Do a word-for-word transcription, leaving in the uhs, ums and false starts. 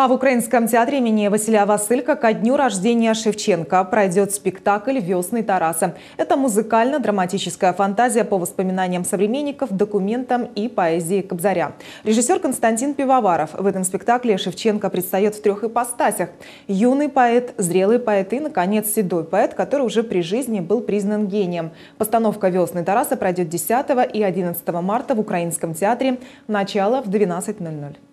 А в Украинском театре имени Василия Василько ко дню рождения Шевченко пройдет спектакль «Весны Тараса». Это музыкально-драматическая фантазия по воспоминаниям современников, документам и поэзии Кобзаря. Режиссер Константин Пивоваров. В этом спектакле Шевченко предстает в трех ипостасях. Юный поэт, зрелый поэт и, наконец, седой поэт, который уже при жизни был признан гением. Постановка «Весны Тараса» пройдет десятого и одиннадцатого марта в Украинском театре. Начало в двенадцать ноль ноль.